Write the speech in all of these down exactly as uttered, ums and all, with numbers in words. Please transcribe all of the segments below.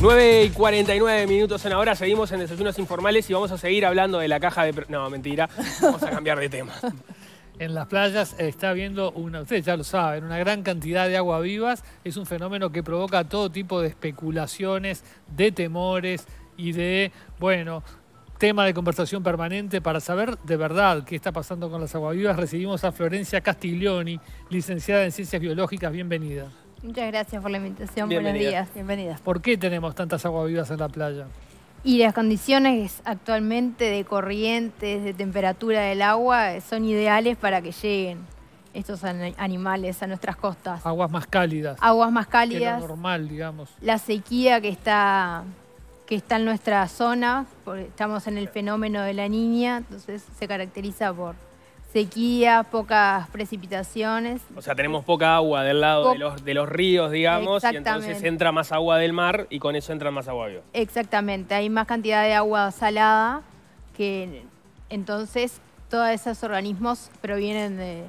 nueve y cuarenta y nueve minutos en ahora, seguimos en Desayunos Informales y vamos a seguir hablando de la caja de... No, mentira, vamos a cambiar de tema. En las playas está habiendo, una, ustedes ya lo saben, una gran cantidad de aguavivas. Es un fenómeno que provoca todo tipo de especulaciones, de temores y de, bueno, tema de conversación permanente. Para saber de verdad qué está pasando con las aguavivas, recibimos a Florencia Castiglioni, licenciada en Ciencias Biológicas. Bienvenida. Muchas gracias por la invitación. Bienvenida. Buenos días. Bienvenidas. ¿Por qué tenemos tantas aguavidas en la playa? Y las condiciones actualmente de corrientes, de temperatura del agua, son ideales para que lleguen estos animales a nuestras costas. Aguas más cálidas. Aguas más cálidas. Que lo normal, digamos. La sequía que está, que está en nuestra zona, porque estamos en el fenómeno de la Niña, entonces se caracteriza por sequía, pocas precipitaciones. O sea, tenemos poca agua del lado po de, los, de los ríos, digamos, y entonces entra más agua del mar y con eso entra más agua viva. Exactamente, hay más cantidad de agua salada, que entonces todos esos organismos provienen de,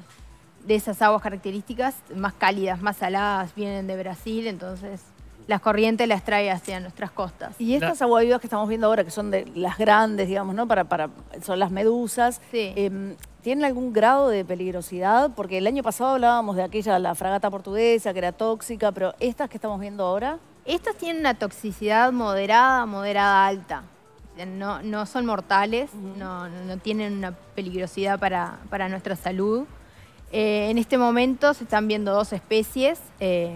de esas aguas características, más cálidas, más saladas, vienen de Brasil, entonces las corrientes las trae hacia nuestras costas. Y estas aguavivas que estamos viendo ahora, que son de las grandes, digamos, ¿no? Para, para, son las medusas. Sí. Eh, ¿Tienen algún grado de peligrosidad? Porque el año pasado hablábamos de aquella, la fragata portuguesa, que era tóxica, pero estas que estamos viendo ahora... Estas tienen una toxicidad moderada, moderada alta. No, no son mortales, uh-huh. no, no tienen una peligrosidad para, para nuestra salud. Eh, en este momento se están viendo dos especies. Eh,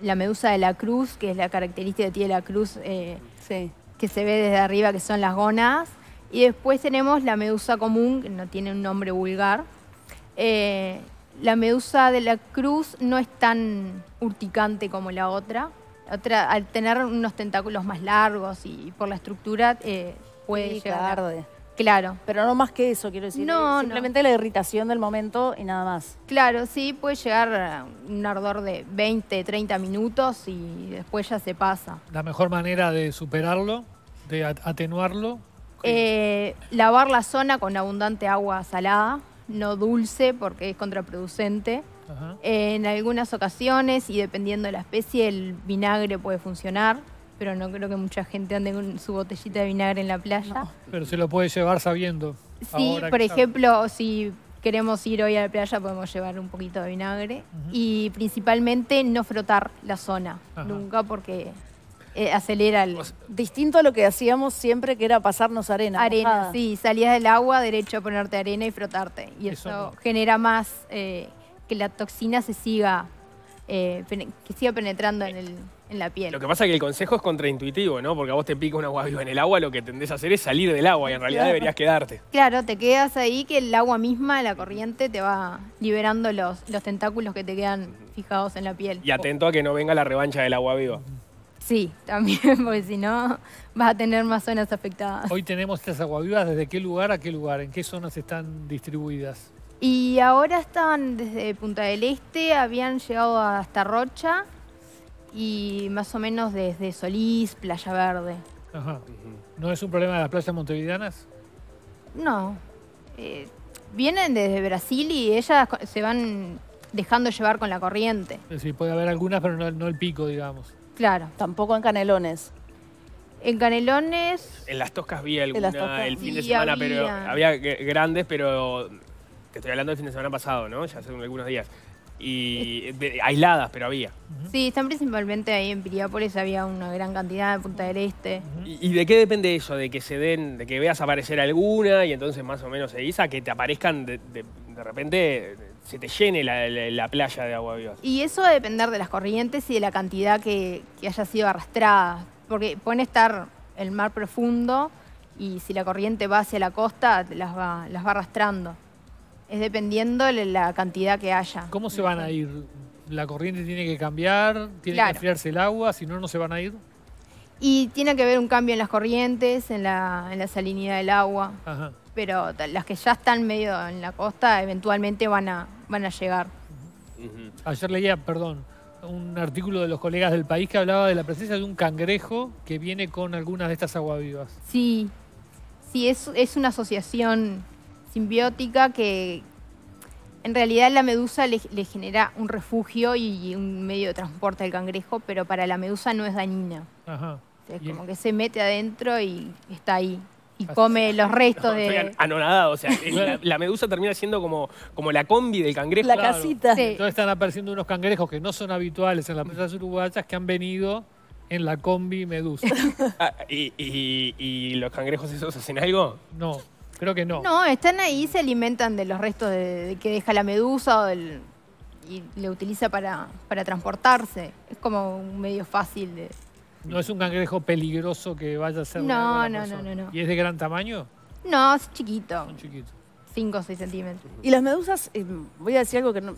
la medusa de la cruz, que es la característica que tiene la cruz, eh, sí. que se ve desde arriba, que son las gónadas. Y después tenemos la medusa común, que no tiene un nombre vulgar. Eh, la medusa de la cruz no es tan urticante como la otra. Otra, al tener unos tentáculos más largos y por la estructura, eh, puede sí, llegar tarde. Claro. Pero no más que eso, quiero decir. No, simplemente no. La irritación del momento y nada más. Claro, sí, puede llegar a un ardor de veinte, treinta minutos y después ya se pasa. ¿La mejor manera de superarlo, de atenuarlo? Eh, lavar la zona con abundante agua salada, no dulce porque es contraproducente. Ajá. Eh, en algunas ocasiones y dependiendo de la especie el vinagre puede funcionar, pero no creo que mucha gente ande con su botellita de vinagre en la playa. No. Pero se lo puede llevar sabiendo. Sí, por ejemplo, sabe. Si queremos ir hoy a la playa podemos llevar un poquito de vinagre. Ajá. Y principalmente no frotar la zona, ajá, nunca, porque... Eh, acelera el... Distinto a lo que hacíamos siempre, que era pasarnos arena. Arena, mojada. Sí, salías del agua, derecho a ponerte arena y frotarte. Y eso, eso no. genera más eh, que la toxina se siga, eh, que siga penetrando en, el, en la piel. Lo que pasa es que el consejo es contraintuitivo, ¿no? Porque a vos te pica un aguaviva en el agua, lo que tendés a hacer es salir del agua y en realidad claro. deberías quedarte. Claro, te quedas ahí que el agua misma, la corriente, te va liberando los, los tentáculos que te quedan fijados en la piel. Y atento a que no venga la revancha del aguaviva. Sí, también, porque si no vas a tener más zonas afectadas. Hoy tenemos estas aguavivas, ¿desde qué lugar a qué lugar? ¿En qué zonas están distribuidas? Y ahora están desde Punta del Este, habían llegado hasta Rocha y más o menos desde Solís, Playa Verde. Ajá. ¿No es un problema de las playas montevideanas? No. Eh, vienen desde Brasil y ellas se van dejando llevar con la corriente. Es decir, puede haber algunas, pero no, no el pico, digamos. Claro. Tampoco en Canelones. En Canelones... En Las Toscas vi alguna toscas. el fin sí, de semana, había. pero había grandes, pero... Te estoy hablando del fin de semana pasado, ¿no? Ya hace algunos días. Y de, aisladas, pero había. Uh-huh. Sí, están principalmente ahí en Piriápolis, había una gran cantidad de Punta del Este. Uh-huh. ¿Y, ¿Y de qué depende eso? ¿De que se den, de que veas aparecer alguna y entonces más o menos se guisa, que te aparezcan de, de, de repente... se te llene la, la, la playa de aguavivas? Y eso va a depender de las corrientes y de la cantidad que, que haya sido arrastrada. Porque pueden estar el mar profundo y si la corriente va hacia la costa, las va, las va arrastrando. Es dependiendo de la cantidad que haya. ¿Cómo se van a ir? ¿La corriente tiene que cambiar? ¿Tiene claro. que enfriarse el agua? Si no, ¿no se van a ir? Y tiene que haber un cambio en las corrientes, en la, en la salinidad del agua. Ajá. Pero las que ya están medio en la costa eventualmente van a, van a llegar. Uh-huh. Ayer leía, perdón, un artículo de los colegas del país que hablaba de la presencia de un cangrejo que viene con algunas de estas aguavivas. Sí, sí, es, es una asociación simbiótica que en realidad la medusa le, le genera un refugio y un medio de transporte al cangrejo, pero para la medusa no es dañina. Ajá. Es como que se mete adentro y está ahí. Y come los restos no, de... Anonadado, o sea, la, la medusa termina siendo como, como la combi del cangrejo. La claro. casita. Sí. Entonces están apareciendo unos cangrejos que no son habituales en las playas uruguayas que han venido en la combi medusa. Ah, y, y, ¿Y los cangrejos esos hacen algo? No, creo que no. No, están ahí, se alimentan de los restos de, de que deja la medusa o del, y lo utiliza para, para transportarse. Es como un medio fácil de... ¿No es un cangrejo peligroso que vaya a ser una buena persona? No, no, no. ¿Y es de gran tamaño? No, es chiquito. Son chiquitos. cinco o seis centímetros. Y las medusas, eh, voy a decir algo que no,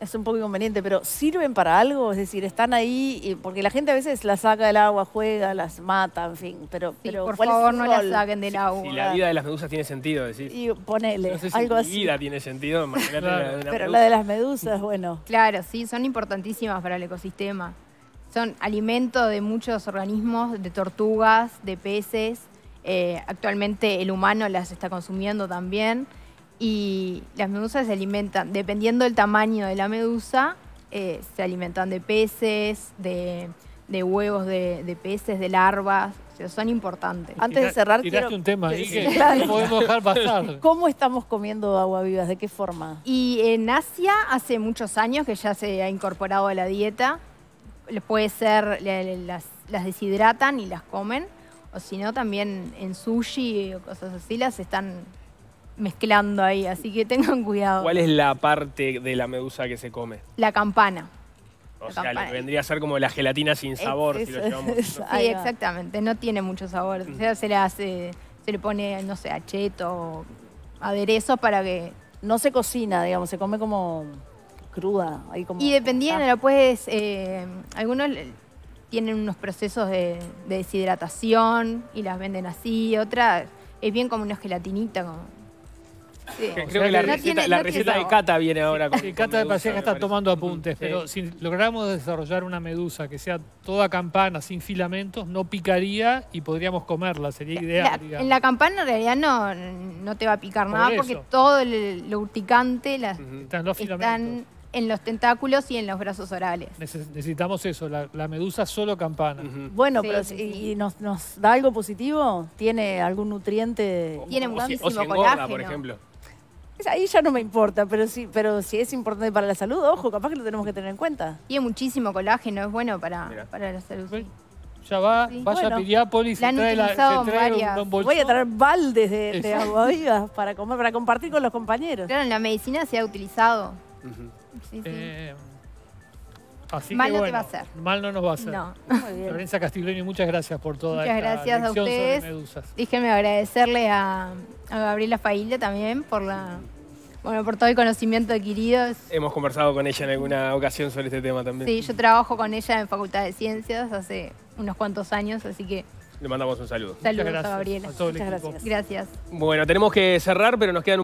es un poco inconveniente, pero ¿sirven para algo? Es decir, ¿están ahí? Y, porque la gente a veces las saca del agua, juega, las mata, en fin. Pero, sí, pero por favor, no las saquen del agua. Si, si la vida de las medusas tiene sentido, decís. Y ponele, no sé si algo así. Si vida tiene sentido, imagínate la de una medusa. Pero la de las medusas, bueno. Claro, sí, son importantísimas para el ecosistema. Son alimento de muchos organismos, de tortugas, de peces. Eh, actualmente el humano las está consumiendo también. Y las medusas se alimentan, dependiendo del tamaño de la medusa, eh, se alimentan de peces, de, de huevos de, de peces, de larvas. O sea, son importantes. Antes de cerrar, quiero... un tema ahí que no podemos dejar pasar. ¿Cómo estamos comiendo aguavivas? ¿De qué forma? Y en Asia hace muchos años que ya se ha incorporado a la dieta. Puede ser, las, las deshidratan y las comen, o si no también en sushi o cosas así las están mezclando ahí, así que tengan cuidado. ¿Cuál es la parte de la medusa que se come? La campana. O la sea, campana. Lo que vendría a ser como la gelatina sin sabor, es, si lo llevamos. Es, ¿no? Sí, exactamente, no tiene mucho sabor. O sea, se le hace, se le pone, no sé, acheto, aderezos para que... No se cocina, digamos, se come como... cruda. Ahí como, y dependiendo, ah. pues, eh, algunos tienen unos procesos de, de deshidratación y las venden así, otras es bien como una gelatinita. Como, sí. Creo o sea, que la, no receta, tiene, la no receta de Cata viene ahora. Con, con Cata de Paseja está tomando apuntes, sí. Pero si logramos desarrollar una medusa que sea toda campana, sin filamentos, no picaría y podríamos comerla, sería ideal. La, en la campana en realidad no, no te va a picar Por nada eso. porque todo el, lo urticante las, uh -huh. están los filamentos. Están en los tentáculos y en los brazos orales. Necesitamos eso, la, la medusa solo campana. Uh-huh. Bueno, sí, pero sí, sí. ¿Y, y nos, nos da algo positivo? ¿Tiene algún nutriente? O, Tiene muchísimo si, si colágeno. Por ejemplo. Ahí ya no me importa, pero sí, pero si es importante para la salud, ojo, capaz que lo tenemos que tener en cuenta. Tiene muchísimo colágeno, es bueno para, para la salud. Sí. Ya va, sí. vaya bueno, a Piriápolis, se trae, la, se trae un bolsón. Voy a traer baldes de, de aguavivas para comer, para compartir con los compañeros. Claro, en la medicina se ha utilizado. Uh-huh. Sí, sí. Eh, así mal que, no bueno, te va a hacer. Mal no nos va a hacer. No. Florencia Castiglioni, muchas gracias por toda muchas esta gracias a ustedes. Déjenme agradecerle a, a Gabriela Fahilda también por la bueno por todo el conocimiento adquirido. Hemos conversado con ella en alguna ocasión sobre este tema también. Sí, yo trabajo con ella en Facultad de Ciencias hace unos cuantos años, así que... Le mandamos un saludo. Saludos a Gabriela. Muchas gracias. Gracias. Bueno, tenemos que cerrar, pero nos quedan...